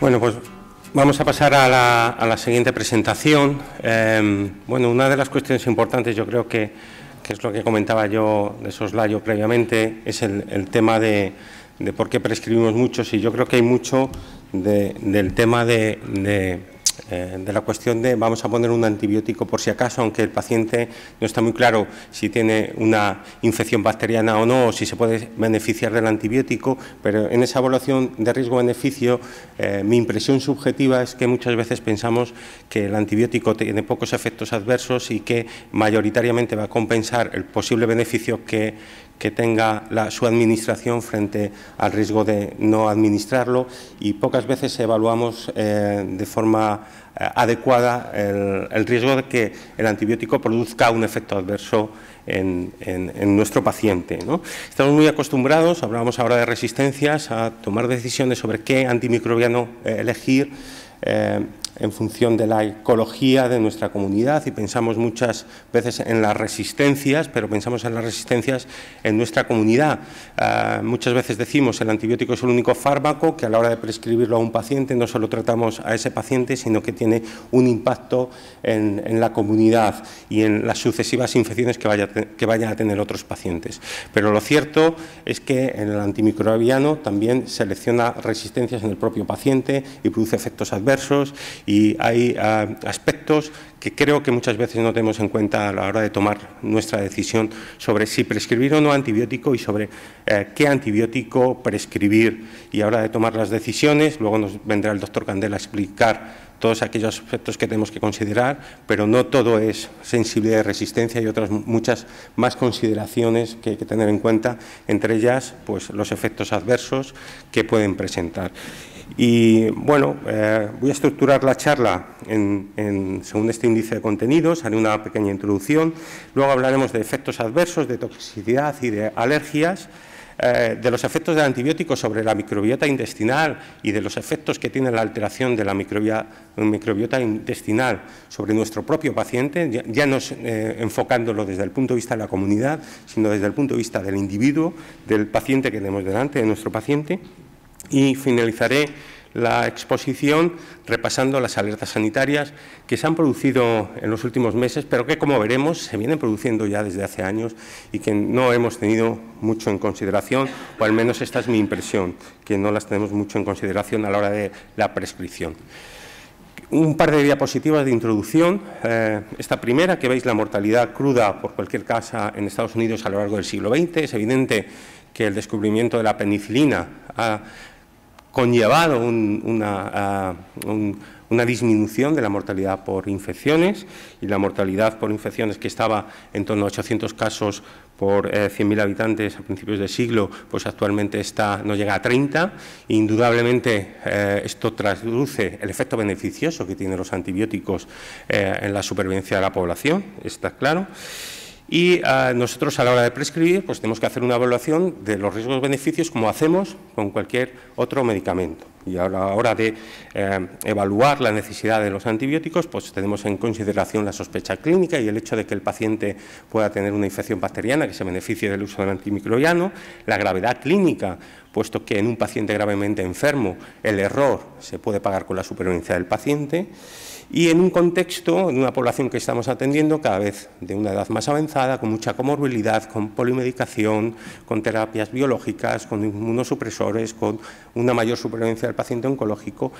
Bueno, pues vamos a pasar a la siguiente presentación. Bueno, una de las cuestiones importantes, yo creo que es lo que comentaba yo de Soslayo previamente, es el tema de por qué prescribimos mucho. Y yo creo que hay mucho del tema de la cuestión de vamos a poner un antibiótico por si acaso, aunque el paciente no está muy claro si tiene una infección bacteriana o no, o si se puede beneficiar del antibiótico, pero en esa evaluación de riesgo-beneficio mi impresión subjetiva es que muchas veces pensamos que el antibiótico tiene pocos efectos adversos y que mayoritariamente va a compensar el posible beneficio que tenga su administración frente al riesgo de no administrarlo, y pocas veces evaluamos de forma adecuada el riesgo de que el antibiótico produzca un efecto adverso en nuestro paciente, ¿no? Estamos muy acostumbrados, hablábamos ahora de resistencias, a tomar decisiones sobre qué antimicrobiano elegir en función de la ecología de nuestra comunidad, y pensamos muchas veces en las resistencias, pero pensamos en las resistencias en nuestra comunidad. Muchas veces decimos el antibiótico es el único fármaco que a la hora de prescribirlo a un paciente no solo tratamos a ese paciente, sino que tiene un impacto en la comunidad y en las sucesivas infecciones que vayan a tener otros pacientes. Pero lo cierto es que el antimicrobiano también selecciona resistencias en el propio paciente y produce efectos adversos. Y hay aspectos que creo que muchas veces no tenemos en cuenta a la hora de tomar nuestra decisión sobre si prescribir o no antibiótico y sobre qué antibiótico prescribir. Y a la hora de tomar las decisiones, luego nos vendrá el doctor Candela a explicar todos aquellos aspectos que tenemos que considerar, pero no todo es sensibilidad y resistencia, y otras muchas más consideraciones que hay que tener en cuenta, entre ellas pues los efectos adversos que pueden presentar. Y bueno, voy a estructurar la charla según este índice de contenidos, haré una pequeña introducción, luego hablaremos de efectos adversos, de toxicidad y de alergias, de los efectos del antibiótico sobre la microbiota intestinal y de los efectos que tiene la alteración de la microbiota intestinal sobre nuestro propio paciente, ya no enfocándolo desde el punto de vista de la comunidad, sino desde el punto de vista del individuo, del paciente que tenemos delante, de nuestro paciente. Y finalizaré la exposición repasando las alertas sanitarias que se han producido en los últimos meses, pero que, como veremos, se vienen produciendo ya desde hace años y que no hemos tenido mucho en consideración, o al menos esta es mi impresión, que no las tenemos mucho en consideración a la hora de la prescripción. Un par de diapositivas de introducción. Esta primera, que veis la mortalidad cruda por cualquier causa en Estados Unidos a lo largo del siglo XX. Es evidente que el descubrimiento de la penicilina ha conllevado una disminución de la mortalidad por infecciones, y la mortalidad por infecciones, que estaba en torno a 800 casos por 100.000 habitantes a principios del siglo, pues actualmente no llega a 30. Indudablemente esto traduce el efecto beneficioso que tienen los antibióticos en la supervivencia de la población, está claro. Y nosotros a la hora de prescribir pues tenemos que hacer una evaluación de los riesgos-beneficios, como hacemos con cualquier otro medicamento. Y a la hora de evaluar la necesidad de los antibióticos, pues tenemos en consideración la sospecha clínica y el hecho de que el paciente pueda tener una infección bacteriana que se beneficie del uso del antimicrobiano, la gravedad clínica, puesto que en un paciente gravemente enfermo el error se puede pagar con la supervivencia del paciente, y en un contexto, en una población que estamos atendiendo cada vez de una edad más avanzada, con mucha comorbilidad, con polimedicación, con terapias biológicas, con inmunosupresores, con una mayor supervivencia del paciente oncológico,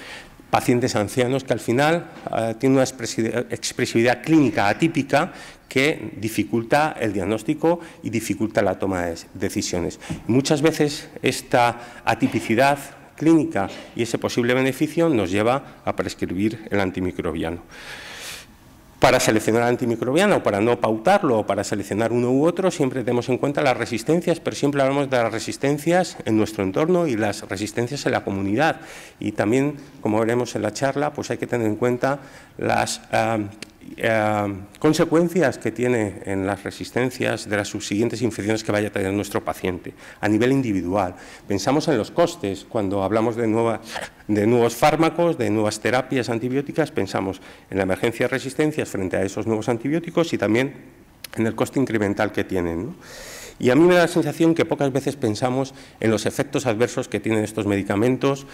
pacientes ancianos que al final tienen una expresividad clínica atípica que dificulta el diagnóstico y dificulta la toma de decisiones. Muchas veces esta atipicidad clínica y ese posible beneficio nos lleva a prescribir el antimicrobiano. Para seleccionar antimicrobiano, para no pautarlo o para seleccionar uno u otro, siempre tenemos en cuenta las resistencias, pero siempre hablamos de las resistencias en nuestro entorno y las resistencias en la comunidad. Y también, como veremos en la charla, pues hay que tener en cuenta las consecuencias que tiene en las resistencias de las subsiguientes infecciones que vaya a tener nuestro paciente a nivel individual. Pensamos en los costes cuando hablamos de nuevos fármacos, de nuevas terapias antibióticas, pensamos en la emergencia de resistencias frente a esos nuevos antibióticos y también en el coste incremental que tienen, ¿no? Y a mí me da la sensación que pocas veces pensamos en los efectos adversos que tienen estos medicamentos,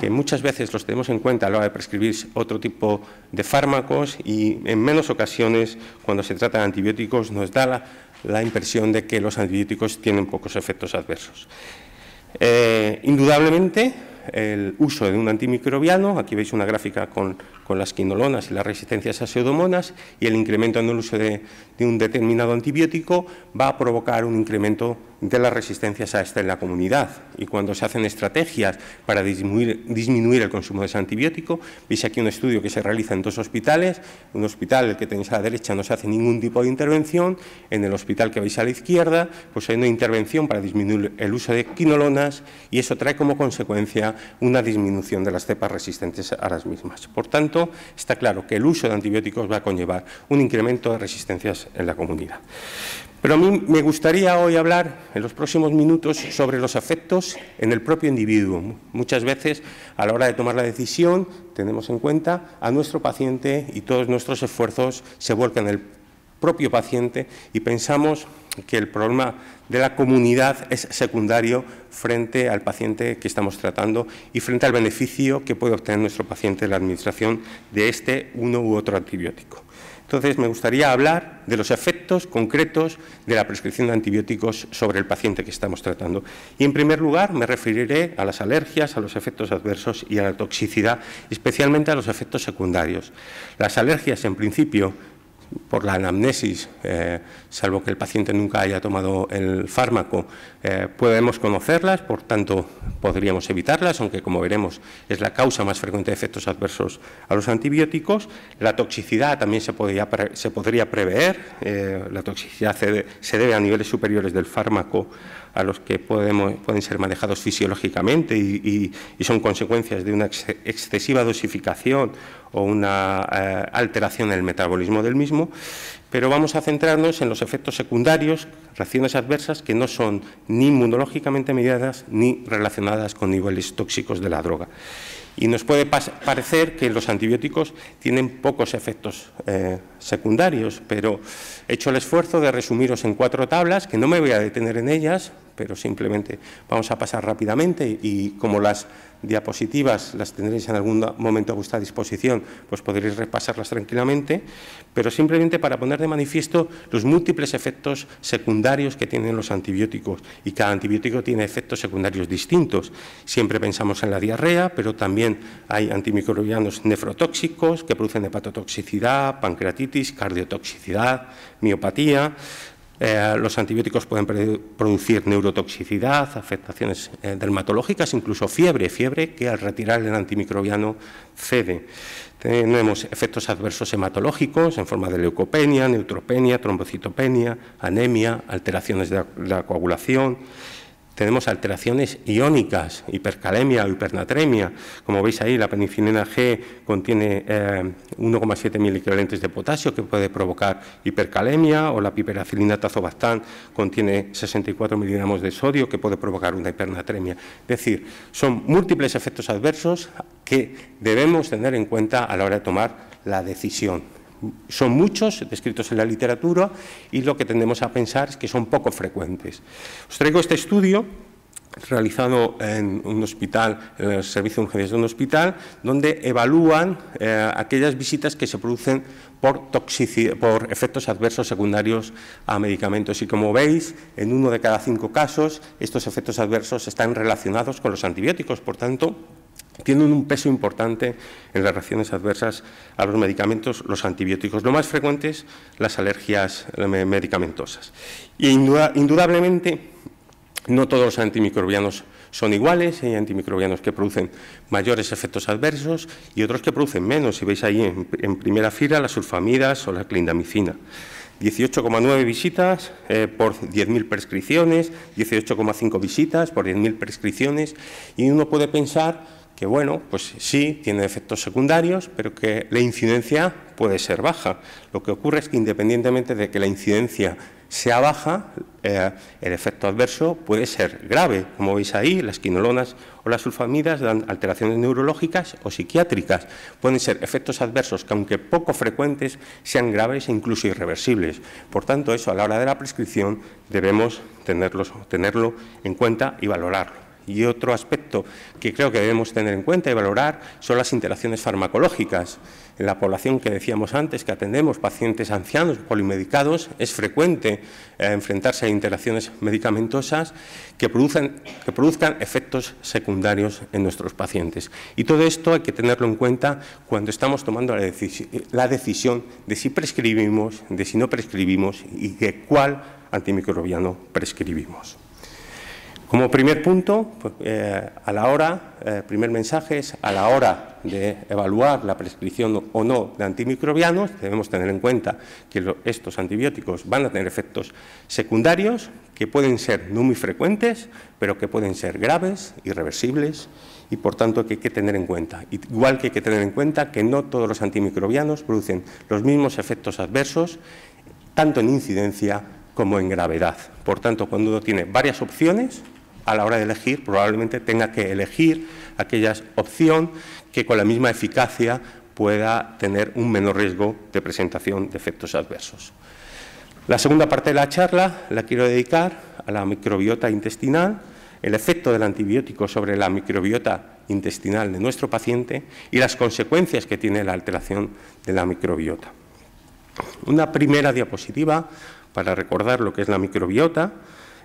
que muchas veces los tenemos en cuenta a la hora de prescribir otro tipo de fármacos y en menos ocasiones, cuando se trata de antibióticos, nos da la impresión de que los antibióticos tienen pocos efectos adversos. Indudablemente, el uso de un antimicrobiano, aquí veis una gráfica con las quinolonas y las resistencias a pseudomonas, y el incremento en el uso de un determinado antibiótico va a provocar un incremento de las resistencias a este en la comunidad. Y cuando se hacen estrategias para disminuir el consumo de ese antibiótico, veis aquí un estudio que se realiza en dos hospitales, un hospital el que tenéis a la derecha no se hace ningún tipo de intervención, en el hospital que veis a la izquierda pues hay una intervención para disminuir el uso de quinolonas y eso trae como consecuencia una disminución de las cepas resistentes a las mismas. Por tanto, está claro que el uso de antibióticos va a conllevar un incremento de resistencias en la comunidad. Pero a mí me gustaría hoy hablar en los próximos minutos sobre los efectos en el propio individuo. Muchas veces, a la hora de tomar la decisión, tenemos en cuenta a nuestro paciente y todos nuestros esfuerzos se vuelcan en el propio paciente y pensamos que el problema de la comunidad es secundario frente al paciente que estamos tratando y frente al beneficio que puede obtener nuestro paciente de la administración de este uno u otro antibiótico. Entonces, me gustaría hablar de los efectos concretos de la prescripción de antibióticos sobre el paciente que estamos tratando. Y, en primer lugar, me referiré a las alergias, a los efectos adversos y a la toxicidad, especialmente a los efectos secundarios. Las alergias, en principio, por la anamnesis, salvo que el paciente nunca haya tomado el fármaco, podemos conocerlas, por tanto, podríamos evitarlas, aunque, como veremos, es la causa más frecuente de efectos adversos a los antibióticos. La toxicidad también se podría prever. La toxicidad se debe a niveles superiores del fármaco a los que pueden ser manejados fisiológicamente y son consecuencias de una excesiva dosificación o una alteración en el metabolismo del mismo, pero vamos a centrarnos en los efectos secundarios, reacciones adversas que no son ni inmunológicamente mediadas ni relacionadas con niveles tóxicos de la droga. Y nos puede parecer que los antibióticos tienen pocos efectos secundarios, pero he hecho el esfuerzo de resumiros en 4 tablas, que no me voy a detener en ellas, pero simplemente vamos a pasar rápidamente y como las diapositivas las tendréis en algún momento a vuestra disposición, pues podréis repasarlas tranquilamente, pero simplemente para poner de manifiesto los múltiples efectos secundarios que tienen los antibióticos y cada antibiótico tiene efectos secundarios distintos. Siempre pensamos en la diarrea, pero también hay antimicrobianos nefrotóxicos que producen hepatotoxicidad, pancreatitis, cardiotoxicidad, miopatía. Los antibióticos pueden producir neurotoxicidad, afectaciones dermatológicas, incluso fiebre que al retirar el antimicrobiano cede. Tenemos efectos adversos hematológicos en forma de leucopenia, neutropenia, trombocitopenia, anemia, alteraciones de la coagulación. Tenemos alteraciones iónicas, hipercalemia o hipernatremia. Como veis ahí, la penicilina G contiene 1,7 miliequivalentes de potasio, que puede provocar hipercalemia, o la piperacilina tazobactam contiene 64 miligramos de sodio, que puede provocar una hipernatremia. Es decir, son múltiples efectos adversos que debemos tener en cuenta a la hora de tomar la decisión. Son muchos, descritos en la literatura, y lo que tendemos a pensar es que son poco frecuentes. Os traigo este estudio realizado en un hospital, en el servicio de urgencias de un hospital, donde evalúan aquellas visitas que se producen por efectos adversos secundarios a medicamentos. Y como veis, en 1 de cada 5 casos, estos efectos adversos están relacionados con los antibióticos, por tanto, tienen un peso importante en las reacciones adversas a los medicamentos, los antibióticos. Lo más frecuente es las alergias medicamentosas. Y indudablemente, no todos los antimicrobianos son iguales. Hay antimicrobianos que producen mayores efectos adversos y otros que producen menos. Si veis ahí en primera fila las sulfamidas o la clindamicina. 18,9 visitas por 10.000 prescripciones, 18,5 visitas por 10.000 prescripciones. Y uno puede pensar que bueno, pues sí, tiene efectos secundarios, pero que la incidencia puede ser baja. Lo que ocurre es que independientemente de que la incidencia sea baja, el efecto adverso puede ser grave. Como veis ahí, las quinolonas o las sulfamidas dan alteraciones neurológicas o psiquiátricas. Pueden ser efectos adversos que, aunque poco frecuentes, sean graves e incluso irreversibles. Por tanto, eso a la hora de la prescripción debemos tenerlo en cuenta y valorarlo. Y otro aspecto que creo que debemos tener en cuenta y valorar son las interacciones farmacológicas. En la población que decíamos antes, que atendemos, pacientes ancianos polimedicados, es frecuente enfrentarse a interacciones medicamentosas que produzcan efectos secundarios en nuestros pacientes. Y todo esto hay que tenerlo en cuenta cuando estamos tomando la decisión de si prescribimos, de si no prescribimos y de cuál antimicrobiano prescribimos. Como primer punto, primer mensaje es a la hora de evaluar la prescripción o no de antimicrobianos, debemos tener en cuenta que estos antibióticos van a tener efectos secundarios que pueden ser no muy frecuentes, pero que pueden ser graves, irreversibles y, por tanto, que hay que tener en cuenta. Igual que hay que tener en cuenta que no todos los antimicrobianos producen los mismos efectos adversos, tanto en incidencia como en gravedad. Por tanto, cuando uno tiene varias opciones, a la hora de elegir, probablemente tenga que elegir aquella opción que con la misma eficacia pueda tener un menor riesgo de presentación de efectos adversos. La segunda parte de la charla la quiero dedicar a la microbiota intestinal, el efecto del antibiótico sobre la microbiota intestinal de nuestro paciente y las consecuencias que tiene la alteración de la microbiota. Una primera diapositiva para recordar lo que es la microbiota.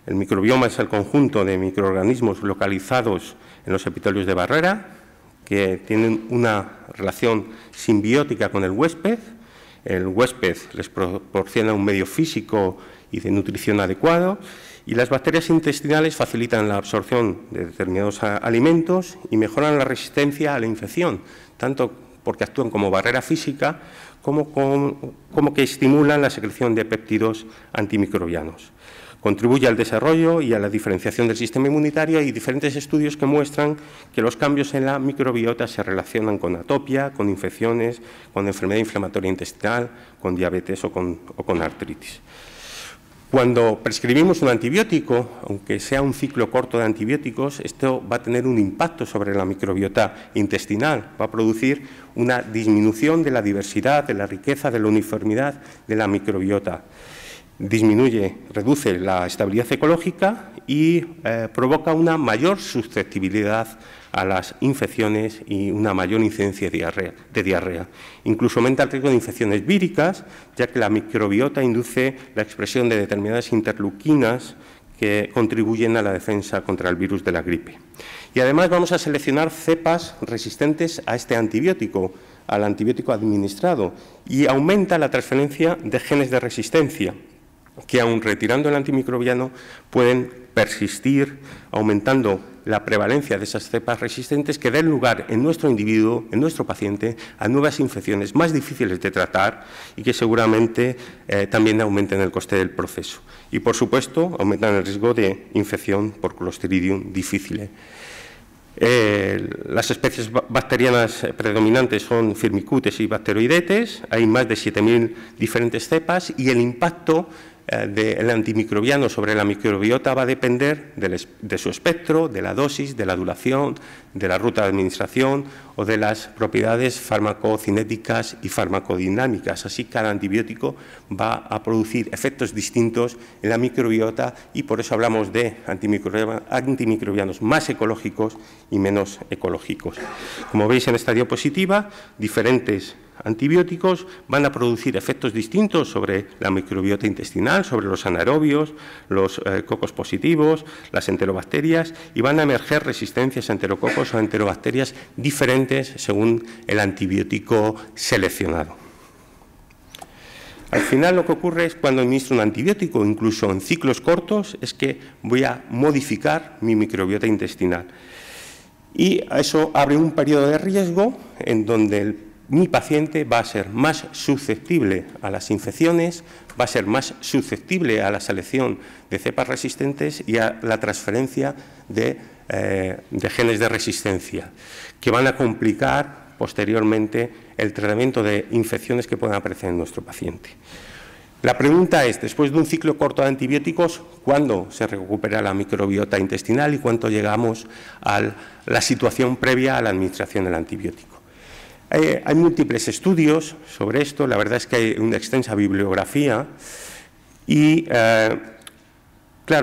El microbioma es el conjunto de microorganismos localizados en los epitelios de barrera que tienen una relación simbiótica con el huésped. El huésped les proporciona un medio físico y de nutrición adecuado y las bacterias intestinales facilitan la absorción de determinados alimentos y mejoran la resistencia a la infección, tanto porque actúan como barrera física como que estimulan la secreción de péptidos antimicrobianos. Contribuye al desarrollo y a la diferenciación del sistema inmunitario. Hay diferentes estudios que muestran que los cambios en la microbiota se relacionan con atopia, con infecciones, con enfermedad inflamatoria intestinal, con diabetes o con artritis. Cuando prescribimos un antibiótico, aunque sea un ciclo corto de antibióticos, esto va a tener un impacto sobre la microbiota intestinal, va a producir una disminución de la diversidad, de la riqueza, de la uniformidad de la microbiota. Reduce la estabilidad ecológica y provoca una mayor susceptibilidad a las infecciones y una mayor incidencia de diarrea. Incluso aumenta el riesgo de infecciones víricas, ya que la microbiota induce la expresión de determinadas interleuquinas que contribuyen a la defensa contra el virus de la gripe. Y además vamos a seleccionar cepas resistentes a este antibiótico, al antibiótico administrado, y aumenta la transferencia de genes de resistencia, que aun retirando el antimicrobiano pueden persistir, aumentando la prevalencia de esas cepas resistentes que den lugar en nuestro individuo, en nuestro paciente, a nuevas infecciones más difíciles de tratar y que seguramente también aumenten el coste del proceso. Y, por supuesto, aumentan el riesgo de infección por Clostridium difficile. Las especies bacterianas predominantes son Firmicutes y Bacteroidetes. Hay más de 7.000 diferentes cepas y el impacto del antimicrobiano sobre la microbiota va a depender de su espectro, de la dosis, de la duración, de la ruta de administración o de las propiedades farmacocinéticas y farmacodinámicas. Así, cada antibiótico va a producir efectos distintos en la microbiota y por eso hablamos de antimicrobianos más ecológicos y menos ecológicos. Como veis en esta diapositiva, diferentes antibióticos van a producir efectos distintos sobre la microbiota intestinal, sobre los anaerobios, los cocos positivos, las enterobacterias, y van a emerger resistencias a enterococos o enterobacterias diferentes según el antibiótico seleccionado. Al final, lo que ocurre es cuando administro un antibiótico, incluso en ciclos cortos, es que voy a modificar mi microbiota intestinal. Y eso abre un periodo de riesgo en donde mi paciente va a ser más susceptible a las infecciones, va a ser más susceptible a la selección de cepas resistentes y a la transferencia de genes de resistencia, que van a complicar posteriormente el tratamiento de infecciones que puedan aparecer en nuestro paciente. La pregunta es, después de un ciclo corto de antibióticos, ¿cuándo se recupera la microbiota intestinal y cuánto llegamos a la situación previa a la administración del antibiótico? Hay múltiples estudios sobre esto, la verdad es que hay una extensa bibliografía y, claro,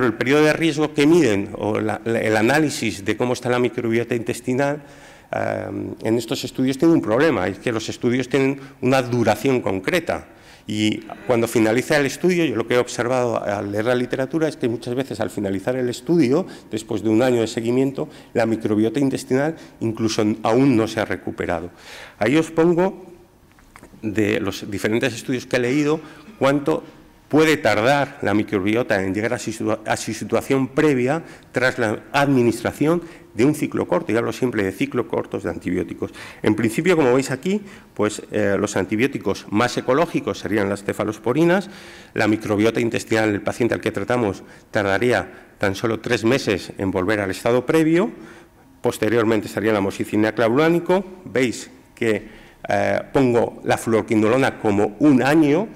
el periodo de riesgo que miden o el análisis de cómo está la microbiota intestinal en estos estudios tiene un problema, es que los estudios tienen una duración concreta y cuando finaliza el estudio, yo lo que he observado al leer la literatura es que muchas veces al finalizar el estudio, después de un año de seguimiento, la microbiota intestinal incluso aún no se ha recuperado. Ahí os pongo, de los diferentes estudios que he leído, cuánto puede tardar la microbiota en llegar a su situación previa tras la administración de un ciclo corto. Y hablo siempre de ciclos cortos de antibióticos. En principio, como veis aquí, pues los antibióticos más ecológicos serían las cefalosporinas. La microbiota intestinal del paciente al que tratamos tardaría tan solo 3 meses en volver al estado previo. Posteriormente estaría la amoxicilina clavulánico. Veis que pongo la fluoroquinolona como un año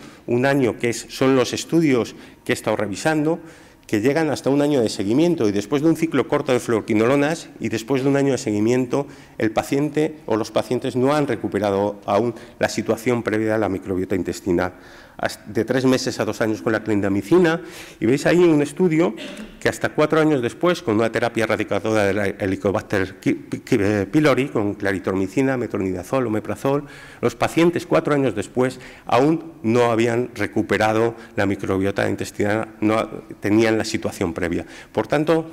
que son los estudios que he estado revisando, que llegan hasta un año de seguimiento y después de un ciclo corto de fluoroquinolonas y después de un año de seguimiento el paciente o los pacientes no han recuperado aún la situación previa a la microbiota intestinal, de 3 meses a 2 años con la clindamicina. Y veis ahí un estudio que hasta 4 años después, con una terapia erradicadora del Helicobacter pylori, con claritromicina, metronidazol o omeprazol, los pacientes 4 años después aún no habían recuperado la microbiota intestinal, no tenían la situación previa. Por tanto,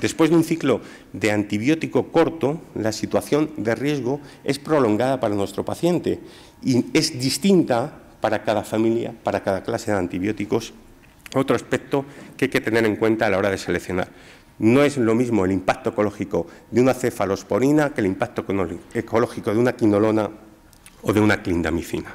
después de un ciclo de antibiótico corto, la situación de riesgo es prolongada para nuestro paciente y es distinta para cada familia, para cada clase de antibióticos. Otro aspecto que hay que tener en cuenta a la hora de seleccionar. No es lo mismo el impacto ecológico de una cefalosporina que el impacto ecológico de una quinolona o de una clindamicina.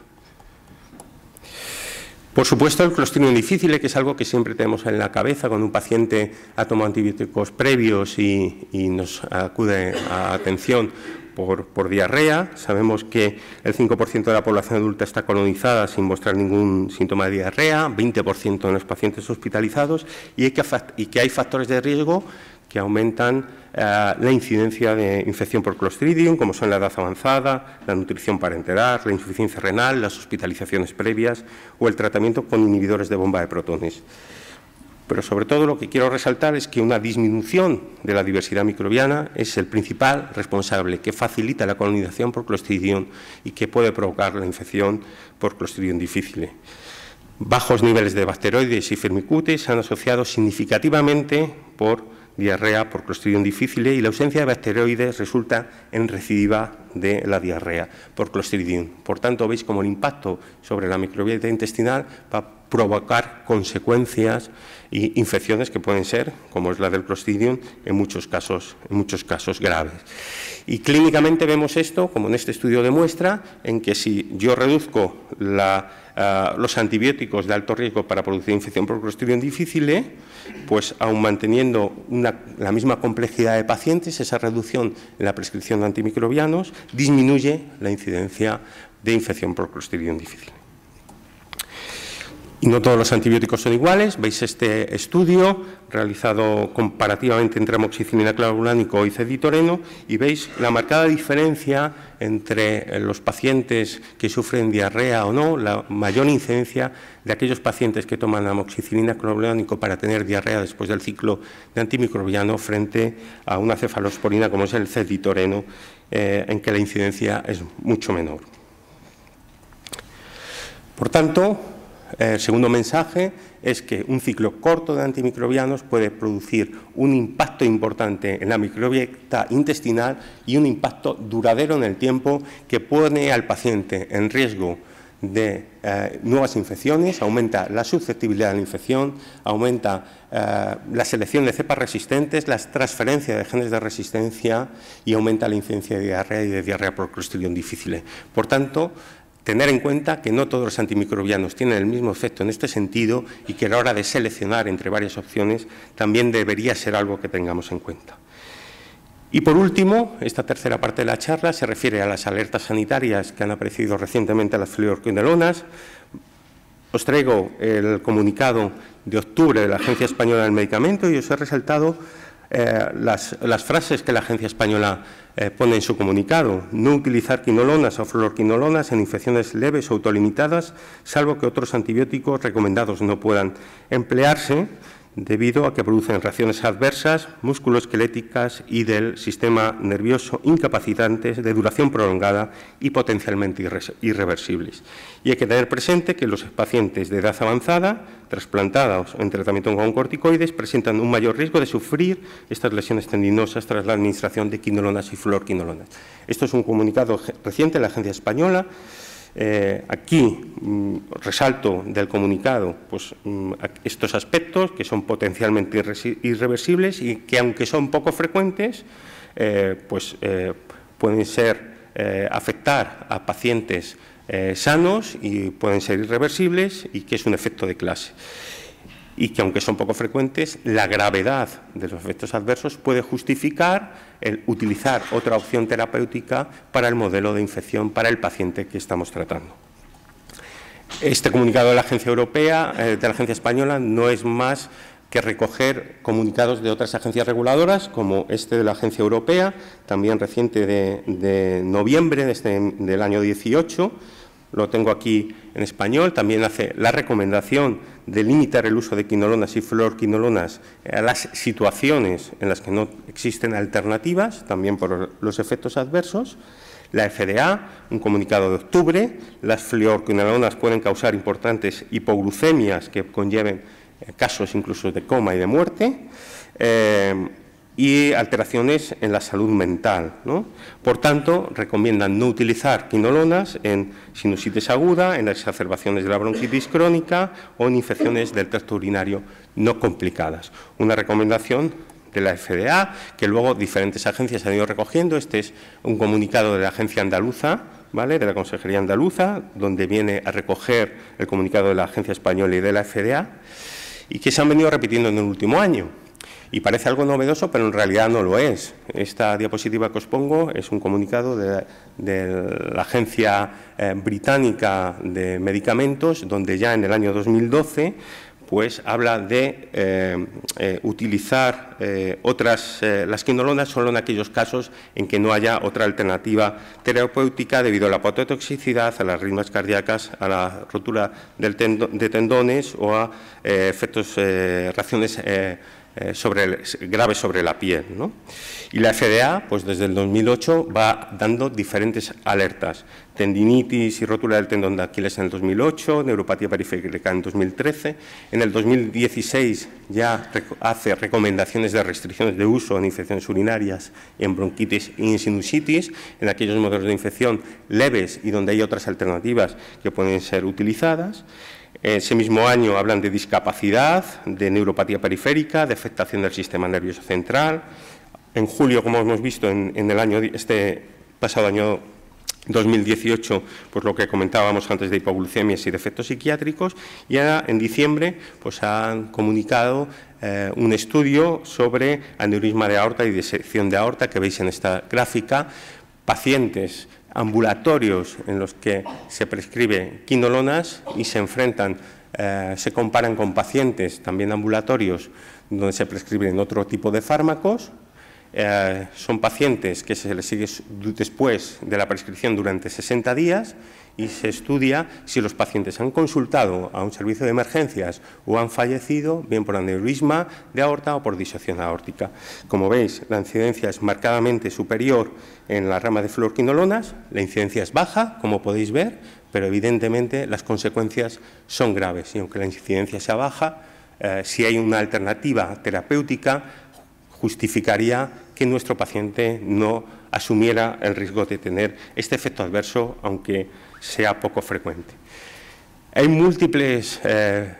Por supuesto, el Clostridium difficile, que es algo que siempre tenemos en la cabeza cuando un paciente ha tomado antibióticos previos y nos acude a atención por diarrea. Sabemos que el 5% de la población adulta está colonizada sin mostrar ningún síntoma de diarrea, 20% en los pacientes hospitalizados y que hay factores de riesgo que aumentan la incidencia de infección por Clostridium, como son la edad avanzada, la nutrición parenteral, la insuficiencia renal, las hospitalizaciones previas o el tratamiento con inhibidores de bomba de protones. Pero sobre todo lo que quiero resaltar es que una disminución de la diversidad microbiana es el principal responsable que facilita la colonización por Clostridium y que puede provocar la infección por Clostridium difficile. Bajos niveles de bacteroides y firmicutes se han asociado significativamente por diarrea por Clostridium difficile y la ausencia de bacteroides resulta en recidiva de la diarrea por Clostridium. Por tanto, veis como el impacto sobre la microbiota intestinal va a provocar consecuencias e infecciones que pueden ser, como es la del Clostridium, en muchos casos graves. Y clínicamente vemos esto, como en este estudio demuestra, en que si yo reduzco los antibióticos de alto riesgo para producir infección por Clostridium difficile, pues aun manteniendo la misma complejidad de pacientes, esa reducción en la prescripción de antimicrobianos disminuye la incidencia de infección por Clostridium difficile. Y no todos los antibióticos son iguales. Veis este estudio realizado comparativamente entre amoxicilina clavulánico y ceditoreno y veis la marcada diferencia entre los pacientes que sufren diarrea o no, la mayor incidencia de aquellos pacientes que toman amoxicilina clavulánico para tener diarrea después del ciclo de antimicrobiano frente a una cefalosporina como es el ceditoreno, en que la incidencia es mucho menor. Por tanto, el segundo mensaje es que un ciclo corto de antimicrobianos puede producir un impacto importante en la microbiota intestinal y un impacto duradero en el tiempo que pone al paciente en riesgo de nuevas infecciones, aumenta la susceptibilidad a la infección, aumenta la selección de cepas resistentes, la transferencia de genes de resistencia y aumenta la incidencia de diarrea y de diarrea por Clostridium difficile. Por tanto, tener en cuenta que no todos los antimicrobianos tienen el mismo efecto en este sentido y que a la hora de seleccionar entre varias opciones también debería ser algo que tengamos en cuenta. Y por último, esta tercera parte de la charla se refiere a las alertas sanitarias que han aparecido recientemente a las fluoroquinolonas. Os traigo el comunicado de octubre de la Agencia Española del Medicamento y os he resaltado las frases que la Agencia Española pone en su comunicado. No utilizar quinolonas o fluoroquinolonas en infecciones leves o autolimitadas, salvo que otros antibióticos recomendados no puedan emplearse debido a que producen reacciones adversas, musculoesqueléticas y del sistema nervioso incapacitantes de duración prolongada y potencialmente irreversibles. Y hay que tener presente que los pacientes de edad avanzada, trasplantados o en tratamiento con corticoides, presentan un mayor riesgo de sufrir estas lesiones tendinosas tras la administración de quinolonas y fluoroquinolonas. Esto es un comunicado reciente de la Agencia Española. Aquí resalto del comunicado pues, estos aspectos que son potencialmente irreversibles y que, aunque son poco frecuentes, pueden ser afectar a pacientes sanos y pueden ser irreversibles, y que es un efecto de clase. Y que, aunque son poco frecuentes, la gravedad de los efectos adversos puede justificar el utilizar otra opción terapéutica para el modelo de infección para el paciente que estamos tratando. Este comunicado de la Agencia Europea, de la Agencia Española, no es más que recoger comunicados de otras agencias reguladoras, como este de la Agencia Europea, también reciente de noviembre del año 18, lo tengo aquí en español. También hace la recomendación de limitar el uso de quinolonas y fluoroquinolonas a las situaciones en las que no existen alternativas, también por los efectos adversos. La FDA, un comunicado de octubre, las fluoroquinolonas pueden causar importantes hipoglucemias que conlleven casos incluso de coma y de muerte, y alteraciones en la salud mental, ¿no? Por tanto, recomiendan no utilizar quinolonas en sinusitis aguda, en las exacerbaciones de la bronquitis crónica o en infecciones del tracto urinario no complicadas. Una recomendación de la FDA que luego diferentes agencias han ido recogiendo. Este es un comunicado de la Agencia Andaluza, ¿vale?, de la Consejería Andaluza, donde viene a recoger el comunicado de la Agencia Española y de la FDA, y que se han venido repitiendo en el último año. Y parece algo novedoso, pero en realidad no lo es. Esta diapositiva que os pongo es un comunicado de la Agencia Británica de Medicamentos, donde ya en el año 2012 pues, habla de utilizar las quinolonas solo en aquellos casos en que no haya otra alternativa terapéutica debido a la patotoxicidad, a las ritmas cardíacas, a la rotura de tendones o a reacciones graves sobre la piel, ¿no? Y la FDA, pues desde el 2008, va dando diferentes alertas: tendinitis y rótula del tendón de Aquiles en el 2008, neuropatía periférica en 2013. En el 2016 ya hace recomendaciones de restricciones de uso en infecciones urinarias, en bronquitis y en sinusitis, en aquellos modelos de infección leves y donde hay otras alternativas que pueden ser utilizadas. Ese mismo año hablan de discapacidad, de neuropatía periférica, de afectación del sistema nervioso central. En julio, como hemos visto en el año, este pasado año 2018, pues lo que comentábamos antes de hipoglucemias y de efectos psiquiátricos. Y ahora, en diciembre, pues han comunicado un estudio sobre aneurisma de aorta y disección de aorta, que veis en esta gráfica, pacientes ambulatorios en los que se prescribe quinolonas y se enfrentan, se comparan con pacientes también ambulatorios donde se prescriben otro tipo de fármacos. Son pacientes que se les sigue después de la prescripción durante 60 días y se estudia si los pacientes han consultado a un servicio de emergencias o han fallecido, bien por aneurisma de aorta o por disección aórtica. Como veis, la incidencia es marcadamente superior en la rama de fluoroquinolonas, la incidencia es baja, como podéis ver, pero evidentemente las consecuencias son graves. Y aunque la incidencia sea baja, si hay una alternativa terapéutica, justificaría que nuestro paciente no asumiera el riesgo de tener este efecto adverso, aunque sea poco frecuente. Hay múltiples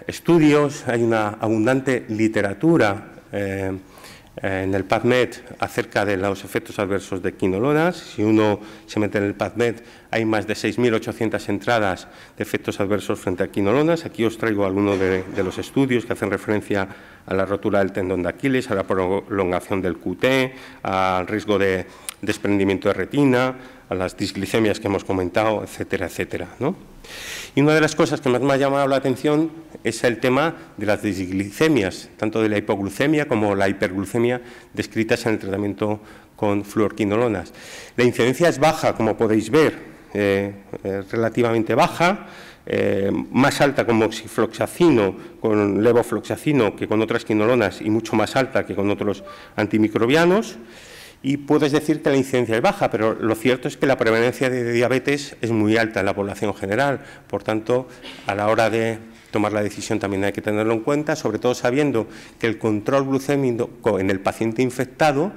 estudios, hay una abundante literatura en el PubMed acerca de los efectos adversos de quinolonas. Si uno se mete en el PubMed, hay más de 6.800 entradas de efectos adversos frente a quinolonas. Aquí os traigo algunos de los estudios que hacen referencia a la rotura del tendón de Aquiles, a la prolongación del QT, al riesgo de desprendimiento de retina, a las disglicemias que hemos comentado, etcétera, etcétera, ¿no? Y una de las cosas que más me ha llamado la atención es el tema de las disglicemias, tanto de la hipoglucemia como la hiperglucemia descritas en el tratamiento con fluoroquinolonas. La incidencia es baja, como podéis ver, relativamente baja, más alta con moxifloxacino, con levofloxacino que con otras quinolonas y mucho más alta que con otros antimicrobianos. Y puedes decir que la incidencia es baja, pero lo cierto es que la prevalencia de diabetes es muy alta en la población general. Por tanto, a la hora de tomar la decisión también hay que tenerlo en cuenta, sobre todo sabiendo que el control glucémico en el paciente infectado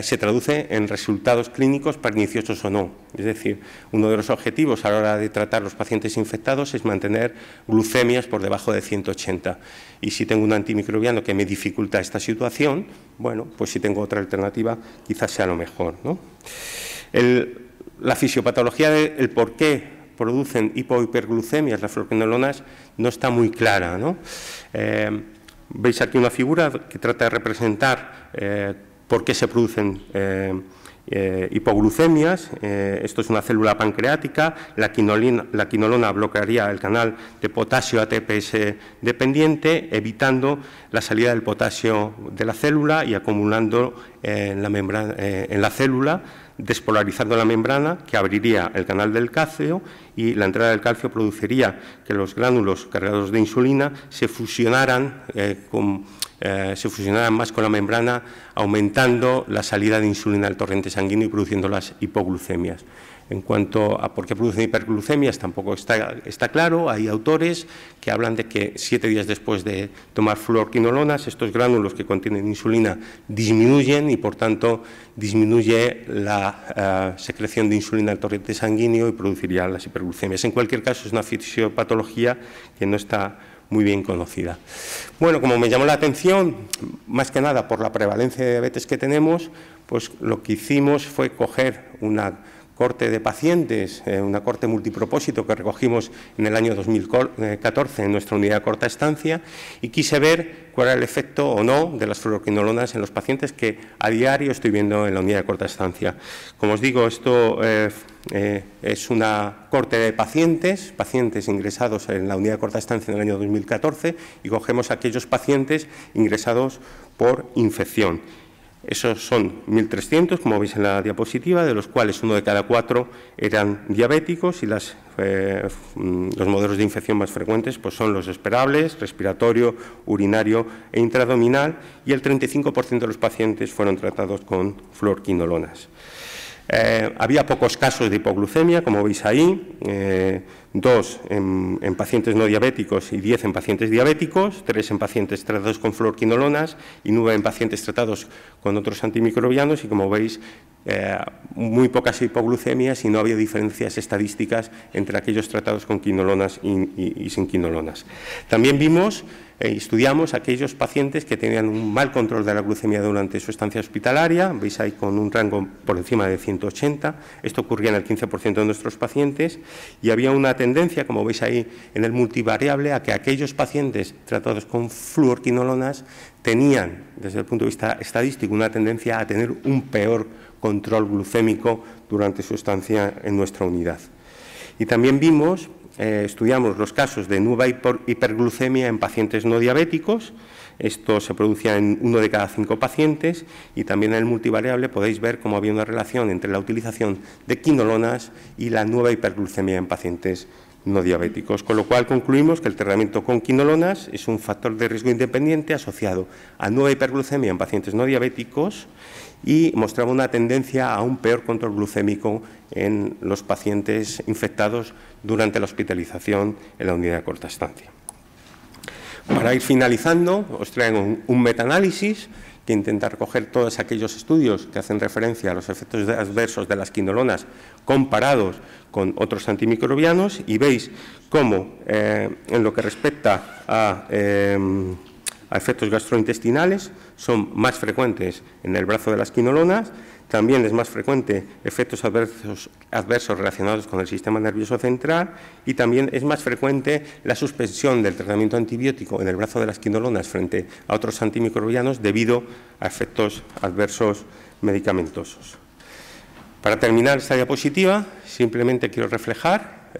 se traduce en resultados clínicos perniciosos o no. Es decir, uno de los objetivos a la hora de tratar los pacientes infectados es mantener glucemias por debajo de 180. Y si tengo un antimicrobiano que me dificulta esta situación, bueno, pues si tengo otra alternativa quizás sea lo mejor, ¿no? La fisiopatología del por qué producen hipohiperglucemias las fluoroquinolonas no está muy clara, ¿no? Veis aquí una figura que trata de representar por qué se producen hipoglucemias. Esto es una célula pancreática. La quinolona bloquearía el canal de potasio ATPS dependiente, evitando la salida del potasio de la célula y acumulando en la célula, despolarizando la membrana, que abriría el canal del calcio, y la entrada del calcio produciría que los gránulos cargados de insulina se fusionaran más con la membrana, aumentando la salida de insulina al torrente sanguíneo y produciendo las hipoglucemias. En cuanto a por qué producen hiperglucemias, tampoco está claro. Hay autores que hablan de que 7 días después de tomar fluoroquinolonas, estos gránulos que contienen insulina disminuyen y, por tanto, disminuye la secreción de insulina al torrente sanguíneo y produciría las hiperglucemias. En cualquier caso, es una fisiopatología que no está muy bien conocida. Bueno, como me llamó la atención, más que nada por la prevalencia de diabetes que tenemos, pues lo que hicimos fue coger una corte de pacientes, una corte multipropósito que recogimos en el año 2014 en nuestra unidad de corta estancia, y quise ver cuál era el efecto o no de las fluoroquinolonas en los pacientes que a diario estoy viendo en la unidad de corta estancia. Como os digo, esto es una corte de pacientes ingresados en la unidad de corta estancia en el año 2014, y cogemos aquellos pacientes ingresados por infección. Esos son 1.300, como veis en la diapositiva, de los cuales 1 de cada 4 eran diabéticos, y los modelos de infección más frecuentes pues son los esperables, respiratorio, urinario e intraabdominal, y el 35% de los pacientes fueron tratados con fluoroquinolonas. Había pocos casos de hipoglucemia, como veis ahí, 2 en pacientes no diabéticos y 10 en pacientes diabéticos, 3 en pacientes tratados con fluoroquinolonas y 9 en pacientes tratados con otros antimicrobianos, y como veis, muy pocas hipoglucemias, y no había diferencias estadísticas entre aquellos tratados con quinolonas y sin quinolonas. También vimos estudiamos aquellos pacientes que tenían un mal control de la glucemia durante su estancia hospitalaria, veis ahí con un rango por encima de 180, esto ocurría en el 15% de nuestros pacientes, y había una tendencia, como veis ahí en el multivariable, a que aquellos pacientes tratados con fluoroquinolonas tenían, desde el punto de vista estadístico, una tendencia a tener un peor control glucémico durante su estancia en nuestra unidad. Y también vimos, estudiamos los casos de nueva hiperglucemia en pacientes no diabéticos. Esto se producía en 1 de cada 5 pacientes, y también en el multivariable podéis ver cómo había una relación entre la utilización de quinolonas y la nueva hiperglucemia en pacientes no diabéticos, con lo cual concluimos que el tratamiento con quinolonas es un factor de riesgo independiente asociado a nueva hiperglucemia en pacientes no diabéticos, y mostraba una tendencia a un peor control glucémico en los pacientes infectados durante la hospitalización en la unidad de corta estancia. Para ir finalizando, os traigo un metaanálisis que intenta recoger todos aquellos estudios que hacen referencia a los efectos adversos de las quinolonas comparados con otros antimicrobianos, y veis cómo en lo que respecta a efectos gastrointestinales son más frecuentes en el brazo de las quinolonas. También es más frecuente efectos adversos relacionados con el sistema nervioso central, y también es más frecuente la suspensión del tratamiento antibiótico en el brazo de las quinolonas frente a otros antimicrobianos debido a efectos adversos medicamentosos. Para terminar esta diapositiva, simplemente quiero reflejar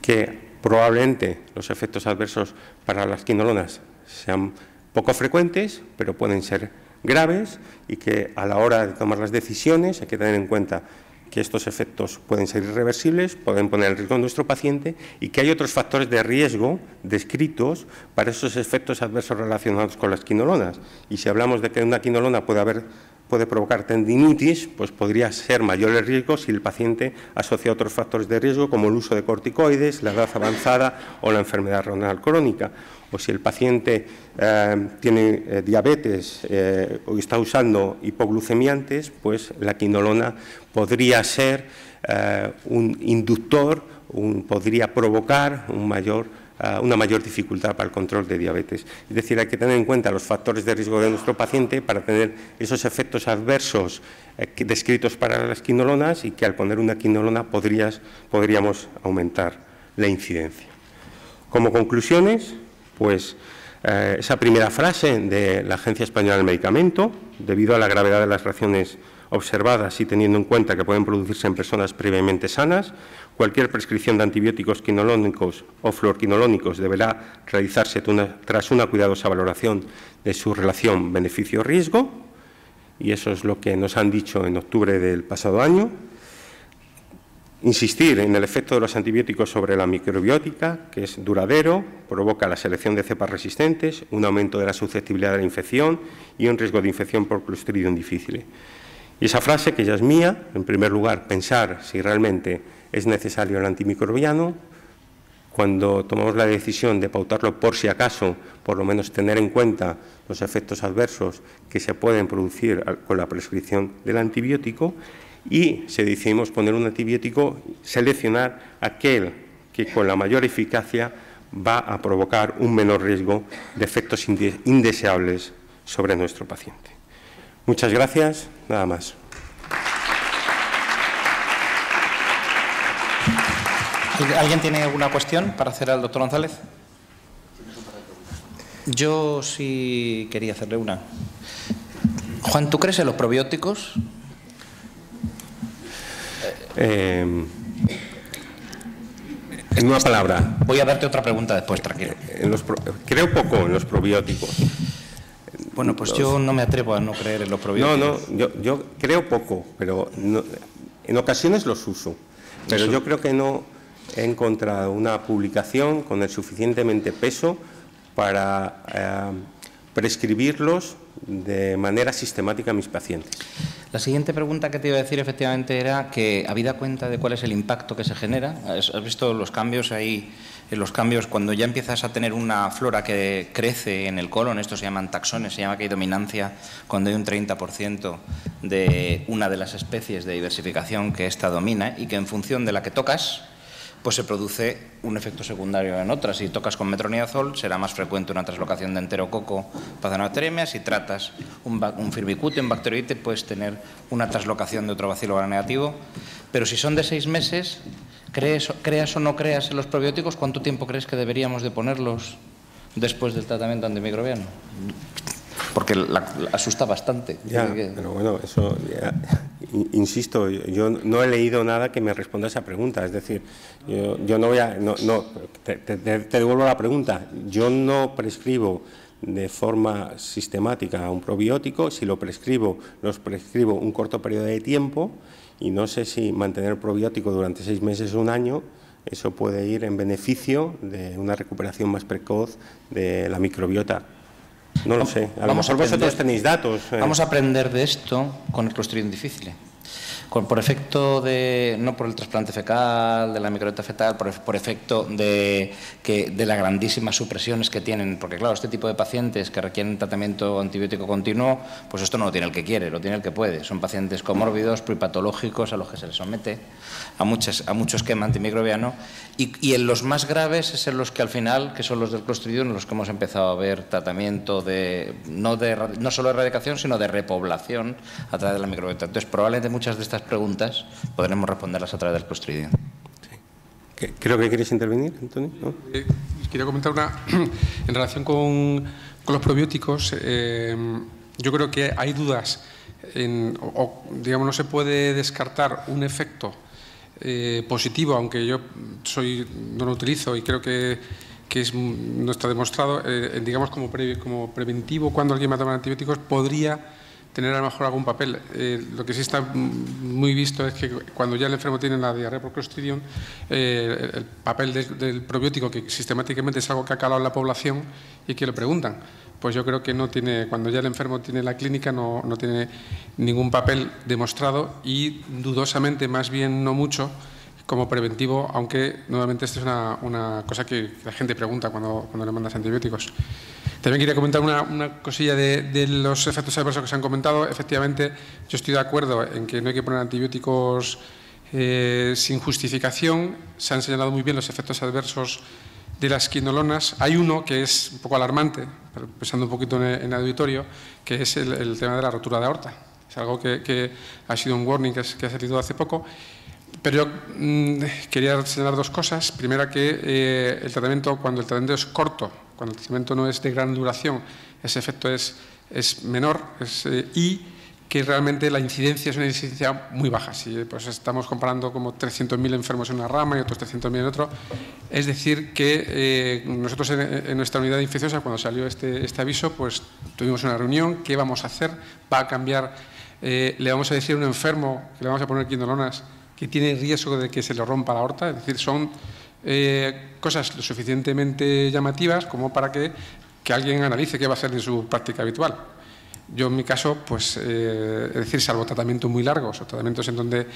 que probablemente los efectos adversos para las quinolonas sean poco frecuentes, pero pueden ser graves, y que a la hora de tomar las decisiones hay que tener en cuenta que estos efectos pueden ser irreversibles, pueden poner en riesgo a nuestro paciente, y que hay otros factores de riesgo descritos para esos efectos adversos relacionados con las quinolonas. Y si hablamos de que una quinolona puede provocar tendinitis, pues podría ser mayor el riesgo si el paciente asocia otros factores de riesgo como el uso de corticoides, la edad avanzada o la enfermedad renal crónica. O si el paciente tiene diabetes o está usando hipoglucemiantes, pues la quinolona podría ser un inductor, podría provocar una mayor dificultad para el control de diabetes. Es decir, hay que tener en cuenta los factores de riesgo de nuestro paciente para tener esos efectos adversos descritos para las quinolonas, y que al poner una quinolona podríamos aumentar la incidencia. Como conclusiones, pues esa primera frase de la Agencia Española del Medicamento: debido a la gravedad de las reacciones observadas y teniendo en cuenta que pueden producirse en personas previamente sanas, cualquier prescripción de antibióticos quinolonicos o fluoroquinolónicos deberá realizarse tras una cuidadosa valoración de su relación beneficio-riesgo, y eso es lo que nos han dicho en octubre del pasado año. Insistir en el efecto de los antibióticos sobre la microbiótica, que es duradero, provoca la selección de cepas resistentes, un aumento de la susceptibilidad de la infección y un riesgo de infección por Clostridium difficile. Y esa frase, que ya es mía, en primer lugar, pensar si realmente es necesario el antimicrobiano. Cuando tomamos la decisión de pautarlo, por si acaso, por lo menos tener en cuenta los efectos adversos que se pueden producir con la prescripción del antibiótico. Y si decidimos poner un antibiótico, seleccionar aquel que con la mayor eficacia va a provocar un menor riesgo de efectos indeseables sobre nuestro paciente. Muchas gracias. Nada más. ¿Alguien tiene alguna cuestión para hacer al doctor González? Yo sí quería hacerle una. Juan, ¿tú crees en los probióticos? En una palabra. Voy a darte otra pregunta después, tranquilo. Creo poco en los probióticos. Bueno, pues yo no me atrevo a no creer en los probióticos. No, yo creo poco, pero no, en ocasiones los uso. Pero yo creo que no he encontrado una publicación con el suficientemente peso para prescribirlos de manera sistemática a mis pacientes. La siguiente pregunta que te iba a decir efectivamente era que, habida cuenta de cuál es el impacto que se genera, has visto los cambios ahí, cuando ya empiezas a tener una flora que crece en el colon, esto se llaman taxones, se llama que hay dominancia cuando hay un 30% de una de las especies de diversificación que esta domina, y que en función de la que tocas, pues se produce un efecto secundario en otras. Si tocas con metronidazol, será más frecuente una traslocación de enterococo bacteriemia. Si tratas un firmicute, un bacteriite, puedes tener una traslocación de otro bacilo granegativo. Pero si son de 6 meses, creas o no creas en los probióticos, ¿cuánto tiempo crees que deberíamos de ponerlos después del tratamiento antimicrobiano? Porque la asusta bastante. Ya, pero bueno, eso, ya, insisto, yo no he leído nada que me responda a esa pregunta. Es decir, yo no voy a... te devuelvo la pregunta. Yo no prescribo de forma sistemática un probiótico. Si lo prescribo, los prescribo un corto periodo de tiempo, y no sé si mantener el probiótico durante 6 meses o un año, eso puede ir en beneficio de una recuperación más precoz de la microbiota. No lo sé. A lo mejor vosotros tenéis datos. Vamos a aprender de esto con el Clostridium difficile. Por efecto de, no por el trasplante fecal, de la microbiota fetal, por efecto de las grandísimas supresiones que tienen. Porque claro, este tipo de pacientes que requieren tratamiento antibiótico continuo, pues esto no lo tiene el que quiere, lo tiene el que puede. Son pacientes comórbidos, pluripatológicos, a los que se les somete a mucho esquema antimicrobiano. Y en los más graves es en los que al final, que son los del Clostridium, en los que hemos empezado a ver tratamiento no solo de erradicación, sino de repoblación a través de la microbiota. Entonces, probablemente muchas de estas preguntas podremos responderlas a través del Clostridium. Sí. Creo que quieres intervenir, Antonio, ¿no? Quería comentar en relación con los probióticos. Yo creo que hay dudas digamos, no se puede descartar un efecto positivo, aunque yo no lo utilizo y creo que no está demostrado, digamos, como preventivo, cuando alguien va a tomar antibióticos, podría tener a lo mejor algún papel. Lo que sí está muy visto es que cuando ya el enfermo tiene la diarrea por Clostridium, el papel del probiótico, que sistemáticamente es algo que ha calado en la población y que lo preguntan, pues yo creo que no tiene, cuando ya el enfermo tiene la clínica, no tiene ningún papel demostrado y dudosamente, más bien no mucho, como preventivo, aunque nuevamente esto es una cosa que la gente pregunta cuando le mandas antibióticos. También quería comentar una cosilla de los efectos adversos que se han comentado. Efectivamente, yo estoy de acuerdo en que no hay que poner antibióticos sin justificación. Se han señalado muy bien los efectos adversos de las quinolonas. Hay uno que es un poco alarmante, pensando un poquito en el auditorio, que es el tema de la rotura de aorta. Es algo que ha sido un warning que ha salido hace poco. Pero yo quería señalar dos cosas. Primera, que el tratamiento, cuando el tratamiento es corto, cuando el tratamiento no es de gran duración, ese efecto es menor, y que realmente la incidencia es una incidencia muy baja. Si pues estamos comparando como 300.000 enfermos en una rama y otros 300.000 en otro, es decir que nosotros en nuestra unidad infecciosa, cuando salió este aviso, pues tuvimos una reunión. ¿Qué vamos a hacer? ¿Va a cambiar? ¿Le vamos a decir a un enfermo que le vamos a poner quinolonas que tiene riesgo de que se le rompa la aorta? Es decir, son cosas lo suficientemente llamativas como para que alguien analice qué va a hacer en su práctica habitual. Yo, en mi caso, pues, es decir, salvo tratamientos muy largos o tratamientos en donde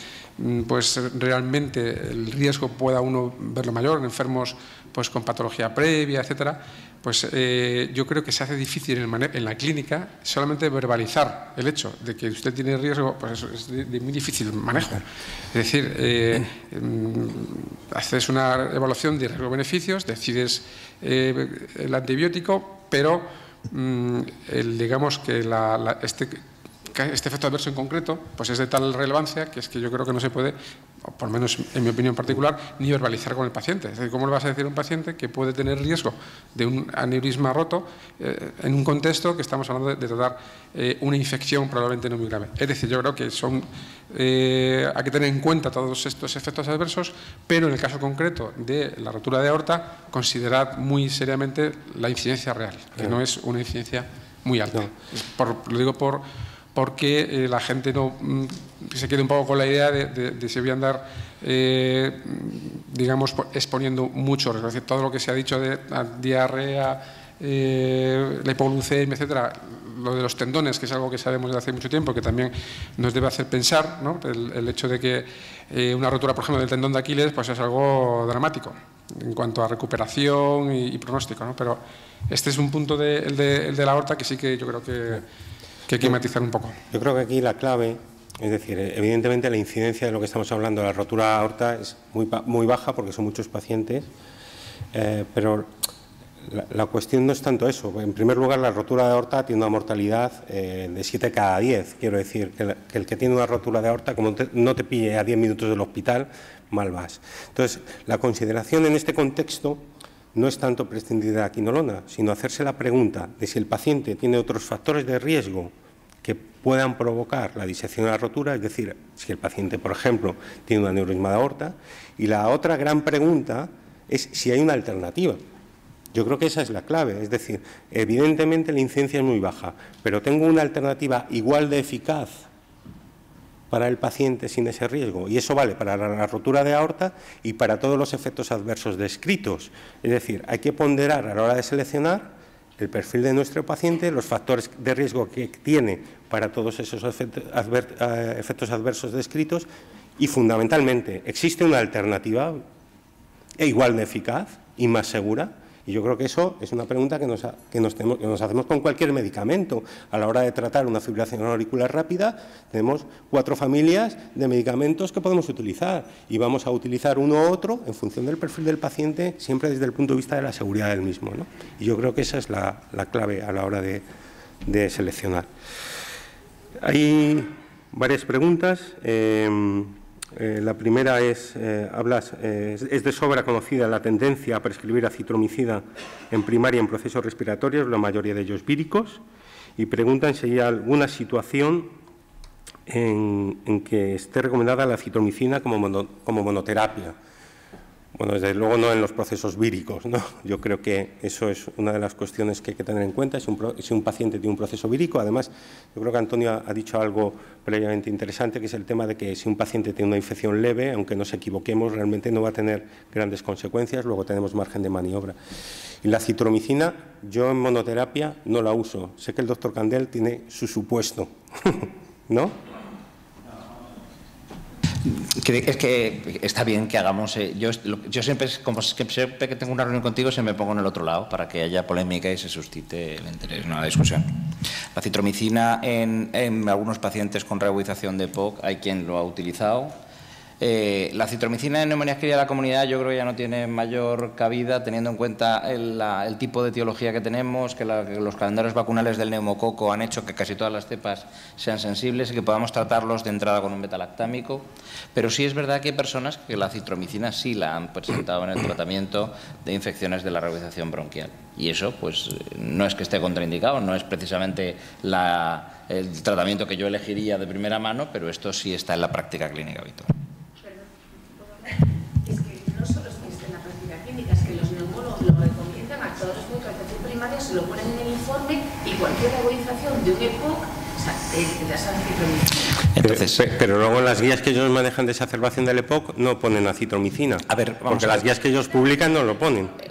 pues, realmente el riesgo pueda uno verlo mayor, en enfermos pues, con patología previa, etcétera, pues yo creo que se hace difícil en la clínica solamente verbalizar el hecho de que usted tiene riesgo, pues eso es de muy difícil manejo. Es decir, haces una evaluación de riesgo-beneficios, decides el antibiótico, pero digamos que este efecto adverso en concreto pues es de tal relevancia que es que yo creo que no se puede, o por lo menos en mi opinión particular, ni verbalizar con el paciente. Es decir, ¿cómo le vas a decir a un paciente que puede tener riesgo de un aneurisma roto en un contexto que estamos hablando de tratar una infección probablemente no muy grave? Es decir, yo creo que hay que tener en cuenta todos estos efectos adversos, pero en el caso concreto de la rotura de aorta, considerad muy seriamente la incidencia real, que no es una incidencia muy alta. Lo digo porque la gente no se queda un poco con la idea de si voy a andar, digamos, exponiendo mucho. Es decir, todo lo que se ha dicho de la diarrea, la hipoglucemia, etcétera, lo de los tendones, que es algo que sabemos desde hace mucho tiempo, que también nos debe hacer pensar, ¿no? El hecho de que una rotura, por ejemplo, del tendón de Aquiles, pues es algo dramático en cuanto a recuperación y pronóstico, ¿no? Pero este es un punto, el de la aorta, que sí que yo creo que hay que matizar un poco. Yo creo que aquí la clave, es decir, evidentemente la incidencia de lo que estamos hablando, la rotura aorta, es muy baja porque son muchos pacientes, pero la cuestión no es tanto eso. En primer lugar, la rotura de aorta tiene una mortalidad de 7 cada 10. Quiero decir que el que tiene una rotura de aorta, como no te pille a 10 minutos del hospital, mal vas. Entonces, la consideración en este contexto no es tanto prescindir de la quinolona, sino hacerse la pregunta de si el paciente tiene otros factores de riesgo que puedan provocar la disección de la rotura, es decir, si el paciente, por ejemplo, tiene un aneurisma de aorta. Y la otra gran pregunta es si hay una alternativa. Yo creo que esa es la clave, es decir, evidentemente la incidencia es muy baja, pero tengo una alternativa igual de eficaz para el paciente sin ese riesgo. Y eso vale para la rotura de aorta y para todos los efectos adversos descritos. Es decir, hay que ponderar a la hora de seleccionar el perfil de nuestro paciente, los factores de riesgo que tiene para todos esos efectos adversos descritos y, fundamentalmente, ¿existe una alternativa igual de eficaz y más segura? Y yo creo que eso es una pregunta que nos hacemos con cualquier medicamento. A la hora de tratar una fibrilación auricular rápida, tenemos 4 familias de medicamentos que podemos utilizar y vamos a utilizar uno u otro en función del perfil del paciente, siempre desde el punto de vista de la seguridad del mismo, ¿no? Y yo creo que esa es la clave a la hora de seleccionar. Hay varias preguntas. La primera es, es de sobra conocida la tendencia a prescribir acitromicina en primaria en procesos respiratorios, la mayoría de ellos víricos, y preguntan si hay alguna situación en que esté recomendada la citromicina como monoterapia. Bueno, desde luego no en los procesos víricos, ¿no? Yo creo que eso es una de las cuestiones que hay que tener en cuenta. Si un paciente tiene un proceso vírico, además, yo creo que Antonio ha dicho algo previamente interesante, que es el tema de que si un paciente tiene una infección leve, aunque nos equivoquemos, realmente no va a tener grandes consecuencias, luego tenemos margen de maniobra. Y la citromicina, yo en monoterapia no la uso. Sé que el doctor Candel tiene su supuesto, ¿no? Es que está bien que hagamos… yo siempre, como siempre que tengo una reunión contigo, se me pongo en el otro lado para que haya polémica y se suscite el interés en una discusión. La citromicina en algunos pacientes con reubicación de POC, hay quien lo ha utilizado. La citromicina en neumonía adquirida de la comunidad yo creo que ya no tiene mayor cabida, teniendo en cuenta el tipo de etiología que tenemos, que los calendarios vacunales del neumococo han hecho que casi todas las cepas sean sensibles y que podamos tratarlos de entrada con un betalactámico. Pero sí es verdad que hay personas que la citromicina sí la han presentado en el tratamiento de infecciones de la reubicación bronquial. Y eso, pues, no es que esté contraindicado, no es precisamente el tratamiento que yo elegiría de primera mano, pero esto sí está en la práctica clínica habitual. Se lo ponen en el informe y cualquier regularización de un EPOC, o sea, la citromicina. Entonces, pero luego las guías que ellos manejan de exacerbación del EPOC no ponen la citromicina. A ver, vamos porque a ver. Las guías que ellos publican no lo ponen. Sí,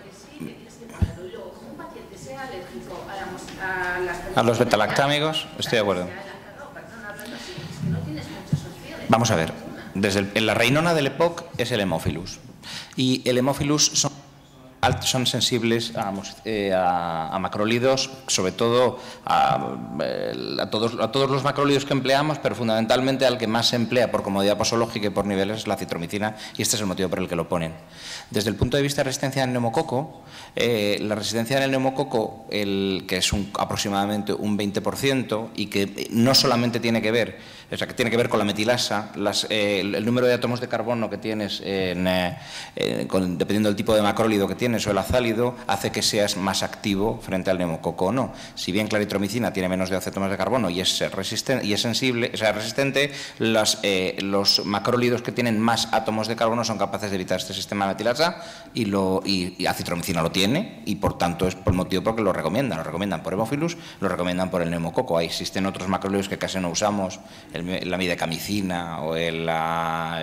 es que cuando un paciente sea alérgico a los betalactámicos, estoy de acuerdo. Vamos a ver, desde la reinona del EPOC es el Haemophilus. Y el Haemophilus son sensibles a macrólidos, sobre todo a todos los macrólidos que empleamos, pero fundamentalmente al que más se emplea por comodidad posológica y por niveles es la citromicina, y este es el motivo por el que lo ponen. Desde el punto de vista de resistencia al neumococo, la resistencia al neumococo, que es aproximadamente un 20% y que no solamente tiene que ver, o sea, que tiene que ver con la metilasa, el número de átomos de carbono que tienes, dependiendo del tipo de macrólido que tienes, o el azálido, hace que seas más activo frente al neumococo o no. Si bien la eritromicina tiene menos de 12 átomos de carbono y es resistente, los macrólidos que tienen más átomos de carbono son capaces de evitar este sistema metilasa, y acitromicina lo tiene, y por tanto es por el motivo por el que lo recomiendan por Haemophilus, lo recomiendan por el neumococo. Ahí existen otros macrólidos que casi no usamos, la midecamicina o la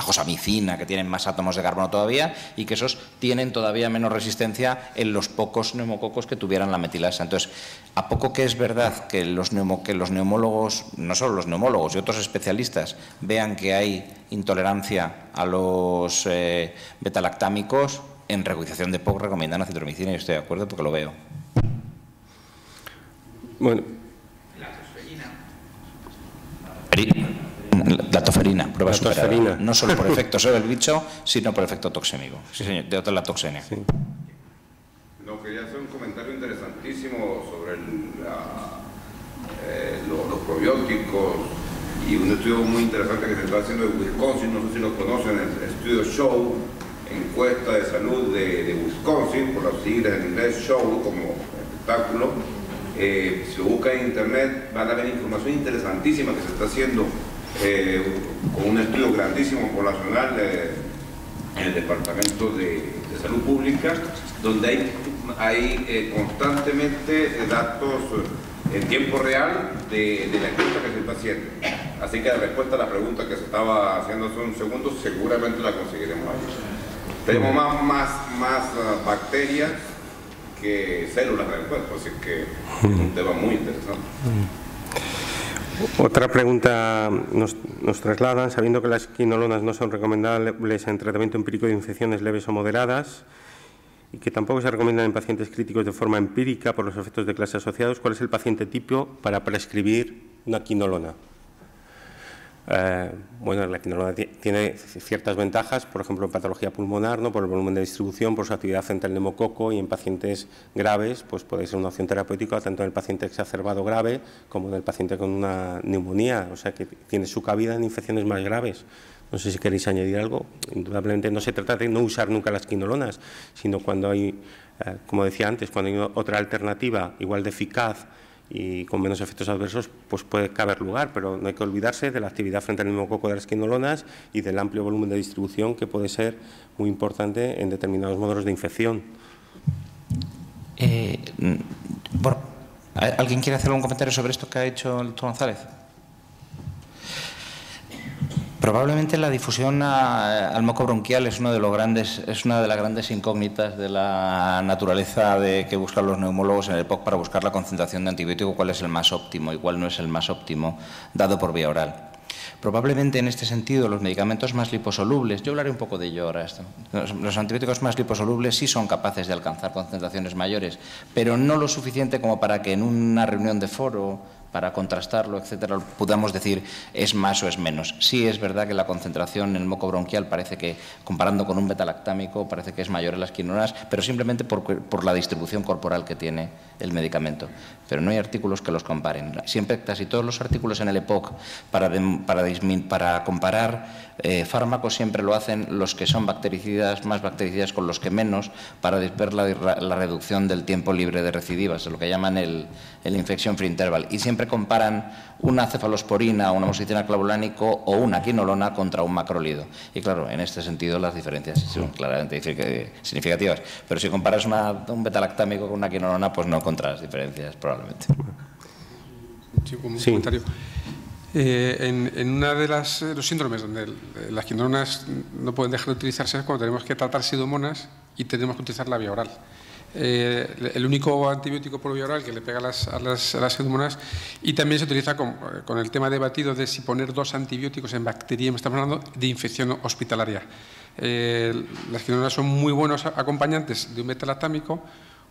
josamicina, que tienen más átomos de carbono todavía, y que esos tienen todavía menos resistencia en los pocos neumococos que tuvieran la metilasa. Entonces, ¿a poco que es verdad que los neumólogos, no solo los neumólogos y otros especialistas, vean que hay intolerancia a los betalactámicos? En regularización de POC recomiendan la citromicina, y estoy de acuerdo porque lo veo. Bueno. La toferina, prueba superada, no solo por efecto sobre el bicho, sino por efecto toxémico. Sí, señor, de la toxemia. Sí. No, quería hacer un comentario interesantísimo sobre los probióticos y un estudio muy interesante que se está haciendo en Wisconsin, no sé si lo conocen, el estudio SHOW, encuesta de salud de Wisconsin, por las siglas en inglés, SHOW como espectáculo. Si lo buscan en internet van a ver información interesantísima que se está haciendo con un estudio grandísimo poblacional en el Departamento de Salud Pública, donde hay constantemente datos en tiempo real de la encuesta que se está haciendo. Así que la respuesta a la pregunta que se estaba haciendo hace un segundo seguramente la conseguiremos ahí. Tenemos más bacterias que células del cuerpo, así que es un tema muy interesante. Otra pregunta nos trasladan: sabiendo que las quinolonas no son recomendables en tratamiento empírico de infecciones leves o moderadas y que tampoco se recomiendan en pacientes críticos de forma empírica por los efectos de clase asociados, ¿cuál es el paciente tipo para prescribir una quinolona? Bueno, la quinolona tiene ciertas ventajas, por ejemplo, en patología pulmonar, ¿no?, por el volumen de distribución, por su actividad frente al neumococo, y en pacientes graves pues puede ser una opción terapéutica tanto en el paciente exacerbado grave como en el paciente con una neumonía, o sea que tiene su cabida en infecciones más graves. No sé si queréis añadir algo. Indudablemente no se trata de no usar nunca las quinolonas, sino cuando hay, como decía antes, cuando hay otra alternativa igual de eficaz y con menos efectos adversos, pues puede caber lugar, pero no hay que olvidarse de la actividad frente al neumococo de las quinolonas y del amplio volumen de distribución que puede ser muy importante en determinados modelos de infección. Bueno, ¿alguien quiere hacer algún comentario sobre esto que ha hecho el doctor González? Probablemente la difusión al moco bronquial es una de las grandes incógnitas de la naturaleza de que buscan los neumólogos en el EPOC para buscar la concentración de antibiótico, cuál es el más óptimo y cuál no es el más óptimo dado por vía oral. Probablemente en este sentido los medicamentos más liposolubles, yo hablaré un poco de ello ahora, los antibióticos más liposolubles sí son capaces de alcanzar concentraciones mayores, pero no lo suficiente como para que en una reunión de foro, para contrastarlo, etcétera, podamos decir es más o es menos. Sí es verdad que la concentración en el moco bronquial parece que, comparando con un betalactámico, parece que es mayor en las quinolonas, pero simplemente por la distribución corporal que tiene el medicamento. Pero no hay artículos que los comparen. Siempre, casi todos los artículos en el EPOC para comparar fármacos siempre lo hacen los que son bactericidas, más bactericidas con los que menos, para ver la reducción del tiempo libre de recidivas, lo que llaman el infection free interval. Y siempre comparan una cefalosporina, una mosicina clavulánico o una quinolona contra un macrólido. Y claro, en este sentido las diferencias son claramente significativas. Pero si comparas un betalactámico con una quinolona, pues no contra las diferencias, probablemente. Sí, un comentario. En uno de los síndromes donde las quinolonas no pueden dejar de utilizarse es cuando tenemos que tratar pseudomonas y tenemos que utilizar la vía oral. El único antibiótico por vía oral que le pega a las pseudomonas, y también se utiliza con el tema debatido de si poner dos antibióticos en bacteria, estamos hablando de infección hospitalaria. Las quinolonas son muy buenos acompañantes de un betalactámico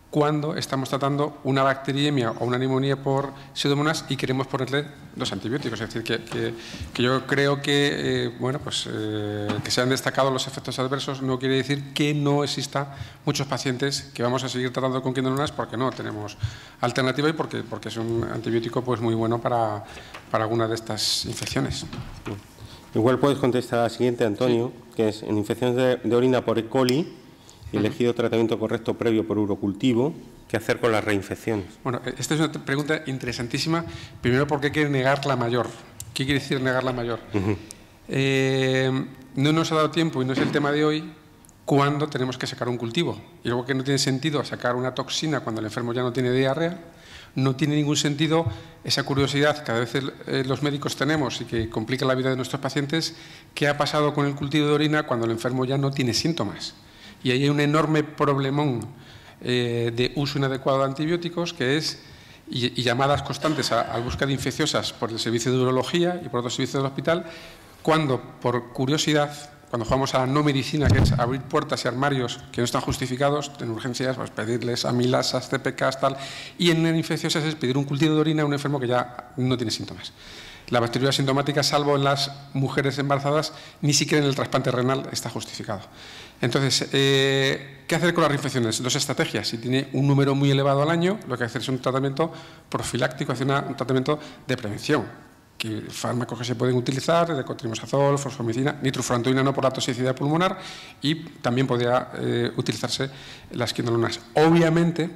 cuando estamos tratando una bacteriemia o una neumonía por pseudomonas y queremos ponerle dos antibióticos. Es decir, que yo creo que, bueno, pues que se han destacado los efectos adversos no quiere decir que no existan muchos pacientes que vamos a seguir tratando con quinolonas porque no tenemos alternativa y porque es un antibiótico pues muy bueno para alguna de estas infecciones. Igual puedes contestar a la siguiente, Antonio, sí, que es en infecciones de orina por E. coli, elegido tratamiento correcto previo por urocultivo, ¿qué hacer con las reinfecciones? Bueno, esta es una pregunta interesantísima. Primero, ¿por qué quiere negar la mayor? ¿Qué quiere decir negar la mayor? No nos ha dado tiempo, y no es el tema de hoy, cuándo tenemos que sacar un cultivo. Y luego que no tiene sentido sacar una toxina cuando el enfermo ya no tiene diarrea. No tiene ningún sentido esa curiosidad que a veces los médicos tenemos y que complica la vida de nuestros pacientes. ¿Qué ha pasado con el cultivo de orina cuando el enfermo ya no tiene síntomas? Y ahí hay un enorme problemón de uso inadecuado de antibióticos, que es y llamadas constantes a búsqueda de infecciosas por el servicio de urología y por otros servicios del hospital, cuando, por curiosidad, cuando jugamos a la no medicina, que es abrir puertas y armarios que no están justificados, en urgencias, pues pedirles amilasas, CPKs, tal, y en infecciosas es pedir un cultivo de orina a un enfermo que ya no tiene síntomas. La bacteriuria sintomática, salvo en las mujeres embarazadas, ni siquiera en el trasplante renal está justificado. Entonces, ¿qué hacer con las reinfecciones? Dos estrategias. Si tiene un número muy elevado al año, lo que hay que hacer es un tratamiento profiláctico, hacer un tratamiento de prevención. Que fármacos que se pueden utilizar, decotrimosazol, fosfomicina, nitrofurantoína no por la toxicidad pulmonar, y también podría utilizarse las quinolonas. Obviamente,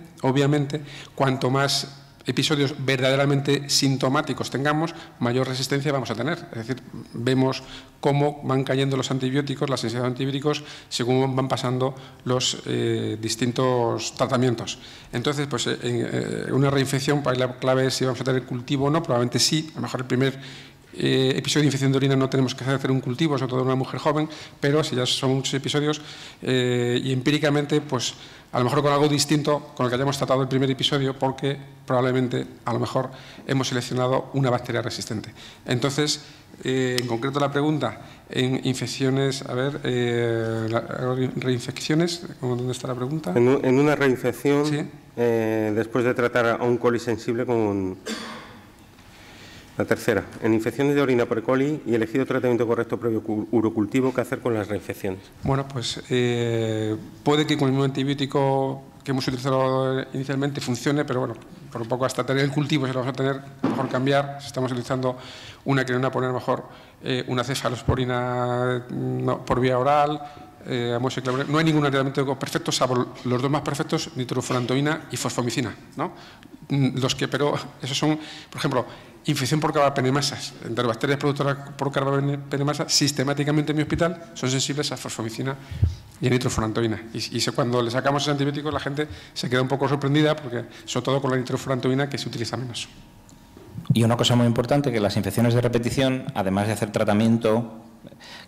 cuanto más episodios verdaderamente sintomáticos tengamos, mayor resistencia vamos a tener. Es decir, vemos cómo van cayendo los antibióticos, la sensibilidad de antibióticos, según van pasando los distintos tratamientos. Entonces, pues una reinfección, para la clave es si vamos a tener cultivo o no, probablemente sí. A lo mejor el primer episodio de infección de orina no tenemos que hacer un cultivo, sobre todo en una mujer joven, pero si ya son muchos episodios y empíricamente, pues a lo mejor con algo distinto con lo que hayamos tratado el primer episodio, porque probablemente a lo mejor hemos seleccionado una bacteria resistente. Entonces, en concreto la pregunta, en infecciones, a ver, reinfecciones, ¿dónde está la pregunta? En una reinfección, ¿sí? Después de tratar a un coli sensible con... La tercera, en infecciones de orina por E. coli y elegido tratamiento correcto previo urocultivo, ¿qué hacer con las reinfecciones? Bueno, pues puede que con el mismo antibiótico que hemos utilizado inicialmente funcione, pero bueno, por un poco hasta tener el cultivo se lo vamos a tener, mejor cambiar. Si estamos utilizando una quinolona, poner mejor una cefalosporina por vía oral, Vamos a aclarar, no hay ningún tratamiento perfecto, salvo los dos más perfectos, nitrofurantoína y fosfomicina, ¿no? Pero esos son, por ejemplo, infección por carbapenemasas. Entre las bacterias productoras por carbapenemasas, sistemáticamente en mi hospital son sensibles a fosfomicina y a nitrofurantoína. Y cuando le sacamos esos antibióticos, la gente se queda un poco sorprendida, porque sobre todo con la nitrofurantoína, que se utiliza menos. Y una cosa muy importante, que las infecciones de repetición, además de hacer tratamiento,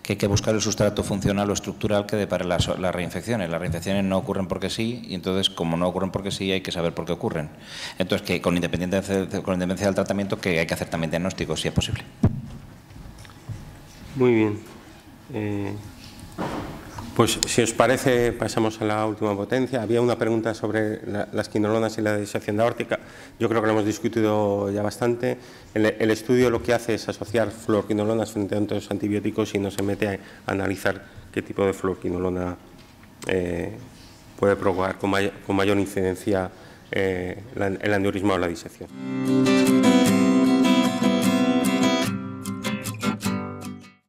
que hay que buscar el sustrato funcional o estructural que depare las reinfecciones. Las reinfecciones no ocurren porque sí, y entonces, como no ocurren porque sí, hay que saber por qué ocurren. Entonces, que con independencia del tratamiento, que hay que hacer también diagnósticos, si es posible. Muy bien. Pues, si os parece, pasamos a la última potencia. Había una pregunta sobre las quinolonas y la disección aórtica. Yo creo que lo hemos discutido ya bastante. El estudio lo que hace es asociar fluoroquinolonas frente a otros antibióticos y no se mete a analizar qué tipo de fluoroquinolona puede provocar con mayor incidencia el aneurisma o la disección.